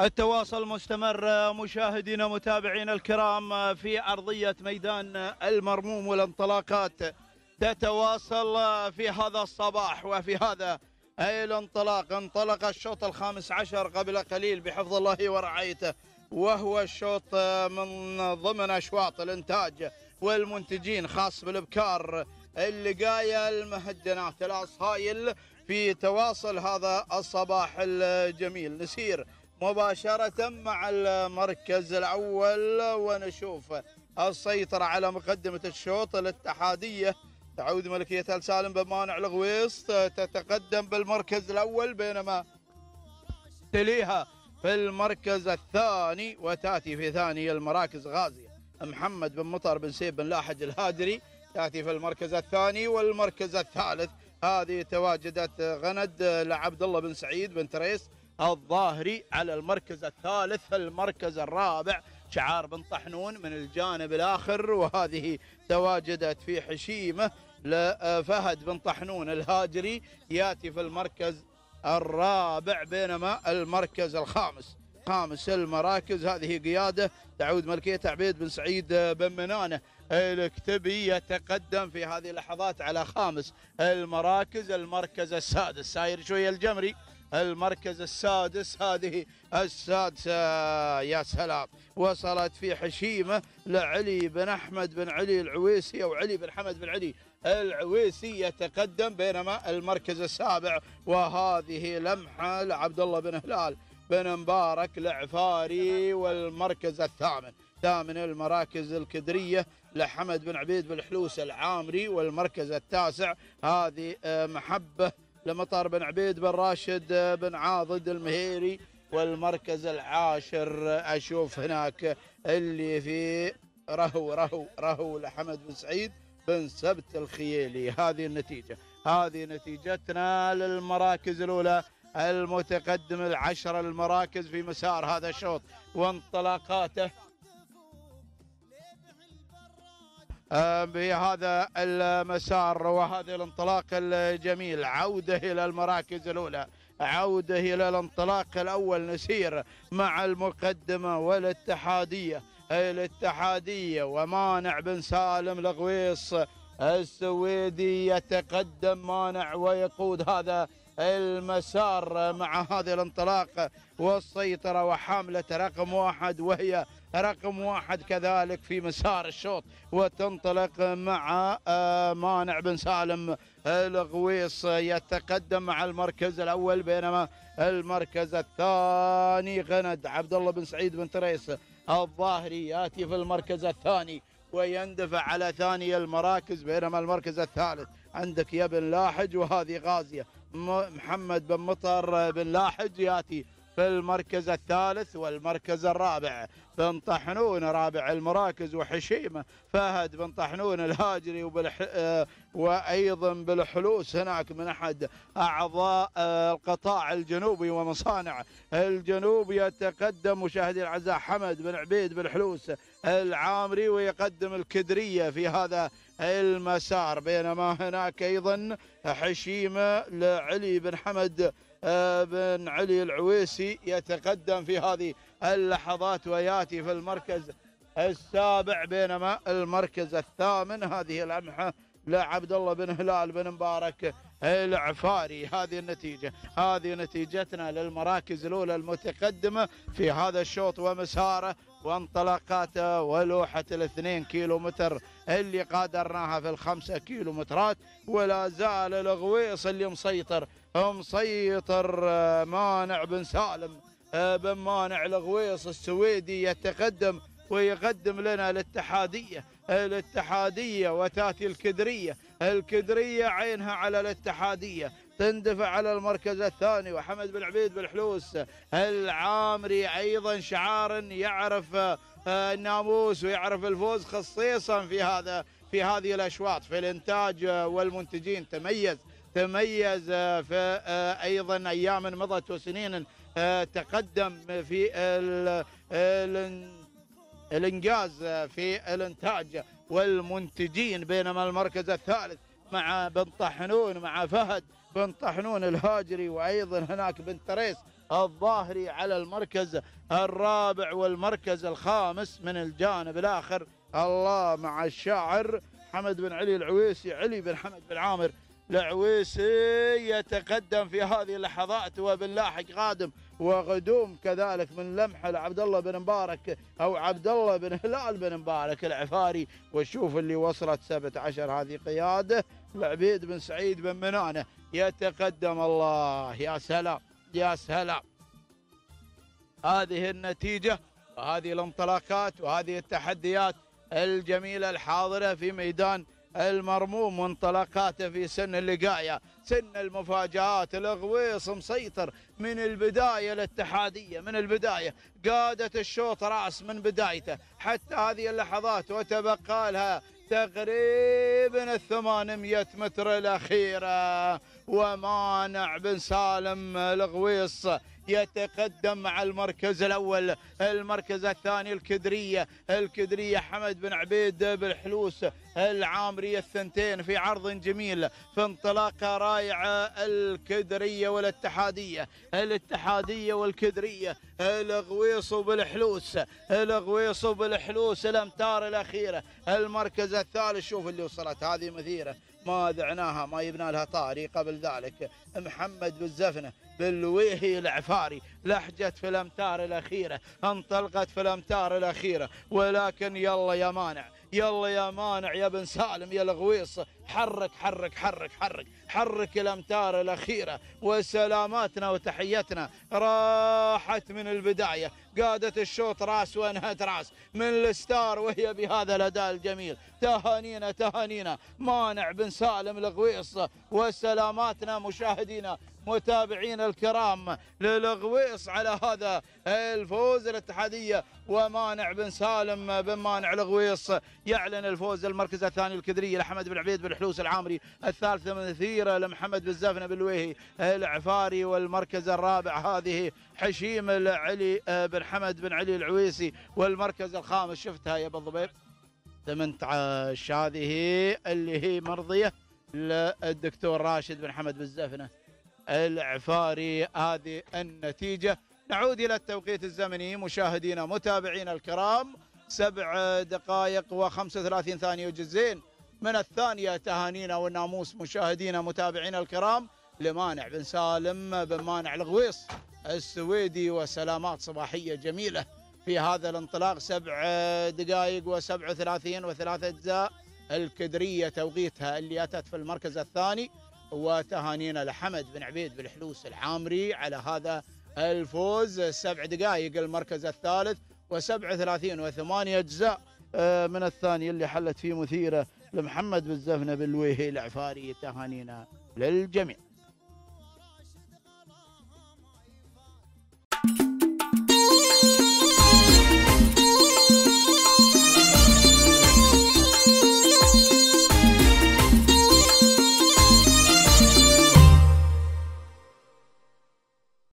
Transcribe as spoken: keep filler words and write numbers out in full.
التواصل مستمر مشاهدينا متابعينا الكرام في أرضية ميدان المرموم، والانطلاقات تتواصل في هذا الصباح وفي هذا الانطلاق. انطلق الشوط الخامس عشر قبل قليل بحفظ الله ورعايته، وهو الشوط من ضمن أشواط الإنتاج والمنتجين خاص بالإبكار، اللقاية، المهدنات، العصايل في تواصل هذا الصباح الجميل. نسير مباشرة مع المركز الأول ونشوف السيطرة على مقدمة الشوط. الاتحادية تعود ملكية السالم بمانع الغويص تتقدم بالمركز الأول، بينما تليها في المركز الثاني وتأتي في ثاني المراكز غازي محمد بن مطر بن سيب بن لاحج الهادري، تأتي في المركز الثاني والمركز الثالث. هذه تواجدت غند لعبد الله بن سعيد بن تريس الظاهري على المركز الثالث. في المركز الرابع شعار بن طحنون من الجانب الآخر، وهذه تواجدت في حشيمة لفهد بن طحنون الهاجري، يأتي في المركز الرابع. بينما المركز الخامس خامس المراكز، هذه قيادة تعود ملكية عبيد بن سعيد بن منانة المكتبي، يتقدم في هذه اللحظات على خامس المراكز. المركز السادس ساير شوية الجمري، المركز السادس، هذه السادسة يا سلام، وصلت في حشيمة لعلي بن أحمد بن علي العويسي أو علي بن حمد بن علي العويسي يتقدم. بينما المركز السابع، وهذه لمحة لعبد الله بن هلال بن مبارك العفاري. والمركز الثامن ثامن المراكز الكدرية لحمد بن عبيد بالحلوس العامري. والمركز التاسع هذه محبة لمطر بن عبيد بن راشد بن عاضد المهيري. والمركز العاشر أشوف هناك اللي في رهو رهو رهو لحمد بن سعيد بن سبت الخيالي. هذه النتيجة، هذه نتيجتنا للمراكز الأولى المتقدم العشر المراكز في مسار هذا الشوط وانطلاقاته بهذا المسار وهذا الانطلاق الجميل. عودة إلى المراكز الأولى، عودة إلى الانطلاق الأول. نسير مع المقدمة والاتحادية الاتحادية ومانع بن سالم الغويص السويدي، يتقدم مانع ويقود هذا المسار مع هذا الانطلاق والسيطرة، وحاملة رقم واحد، وهي رقم واحد كذلك في مسار الشوط. وتنطلق مع مانع بن سالم الغويص يتقدم مع المركز الأول، بينما المركز الثاني غند عبد الله بن سعيد بن تريس الظاهري يأتي في المركز الثاني ويندفع على ثاني المراكز. بينما المركز الثالث عندك يا بن لاحج، وهذه غازية محمد بن مطر بن لاحج يأتي في المركز الثالث. والمركز الرابع بن طحنون رابع المراكز، وحشيمة فهد بن طحنون الهاجري، وبالح... وأيضا بالحلوس هناك من أحد أعضاء القطاع الجنوبي ومصانع الجنوب. يتقدم مشاهدي الأعزاء حمد بن عبيد بالحلوس العامري ويقدم الكدرية في هذا المسار. بينما هناك أيضا حشيمة لعلي بن حمد بن علي العويسي يتقدم في هذه اللحظات وياتي في المركز السابع. بينما المركز الثامن هذه لمحة لعبد الله بن هلال بن مبارك العفاري. هذه النتيجة، هذه نتيجتنا للمراكز الأولى المتقدمة في هذا الشوط ومساره وانطلاقاته ولوحة الاثنين كيلو متر اللي قادرناها في الخمسة كيلو مترات. ولا زال الغويص اللي مسيطر مسيطر مانع بن سالم بن مانع الغويص السويدي يتقدم ويقدم لنا الاتحادية الاتحادية وتاتي الكدرية الكدرية عينها على الاتحادية تندفع على المركز الثاني. وحمد بن عبيد بالحلوس العامري أيضا شعار يعرف الناموس ويعرف الفوز، خصيصا في هذا في هذه الأشواط. في الإنتاج والمنتجين تميز تميز في أيضا أيام مضت وسنين تقدم في الإنجاز في الإنتاج والمنتجين. بينما المركز الثالث مع بن طحنون مع فهد بن طحنون الهاجري، وأيضا هناك بن تريس الظاهري على المركز الرابع والمركز الخامس. من الجانب الآخر الله مع الشاعر حمد بن علي العويسي، علي بن حمد بن عامر العويسي يتقدم في هذه اللحظات، وباللاحق قادم، وقدوم كذلك من لمحه لعبد الله بن مبارك او عبد الله بن هلال بن مبارك العفاري. وشوف اللي وصلت سبعة عشر هذه قياده لعبيد بن سعيد بن منانة يتقدم. الله يا سلام يا سلام، هذه النتيجه وهذه الانطلاقات وهذه التحديات الجميله الحاضره في ميدان المرموم وانطلاقاته في سن اللقاية، سن المفاجآت. الغويص مسيطر من البداية الاتحادية، من البداية قادة الشوط رأس من بدايته حتى هذه اللحظات، وتبقى لها تقريبا الثمانمائة متر الأخيرة. ومانع بن سالم الغويص يتقدم مع المركز الأول. المركز الثاني الكدرية، الكدرية حمد بن عبيد بالحلوس العامري، الثنتين في عرض جميل في انطلاقة رائعة. الكدرية والاتحادية، الاتحادية والكدرية، الغويص وبالحلوس، الغويص وبالحلوس، الأمتار الأخيرة. المركز الثالث شوف اللي وصلت هذه مثيرة ما ذعناها، ما يبنى لها طاري قبل ذلك. محمد بن زفنة بن الويهي العفاري لحجت في الأمتار الأخيرة، انطلقت في الأمتار الأخيرة، ولكن يلا يا مانع، يلا يا مانع يا بن سالم يا الغويص، حرك حرك حرك حرك حرك الأمتار الأخيرة. وسلاماتنا وتحيتنا راحت من البداية، قادت الشوط راس وانهت راس من الستار، وهي بهذا الأداء الجميل. تهانينا تهانينا مانع بن سالم الغويص، وسلاماتنا مشاهدينا متابعينا الكرام للغويص على هذا الفوز. الاتحادية ومانع بن سالم بن مانع الغويص يعلن الفوز. المركز الثاني الكدرية لحمد بن عبيد بالحلوس العامري، الثالثة مثيرة لمحمد بن زفنة بن الويهي العفاري، والمركز الرابع هذه حشيم علي بن حمد بن علي العويسي، والمركز الخامس شفتها يا بالضبير ثمانية عشر هذه اللي هي مرضية للدكتور راشد بن حمد بن زفنة العفاري. هذه النتيجة. نعود إلى التوقيت الزمني مشاهدينا متابعينا الكرام، سبع دقائق وخمسة وثلاثين ثانية وجزئين من الثانية. تهانينا والناموس مشاهدينا متابعينا الكرام لمانع بن سالم بن مانع الغويص السويدي، وسلامات صباحية جميلة في هذا الانطلاق. سبع دقائق وسبع وثلاثين وثلاثة أجزاء الكدرية توقيتها اللي أتت في المركز الثاني. وتهانينا لحمد بن عبيد بالحلوس العامري على هذا الفوز. سبع دقائق المركز الثالث وسبع ثلاثين وثمانية أجزاء من الثانية اللي حلت فيه مثيرة لمحمد بن زفنة بن الويهي العفاري. تهانينا للجميع.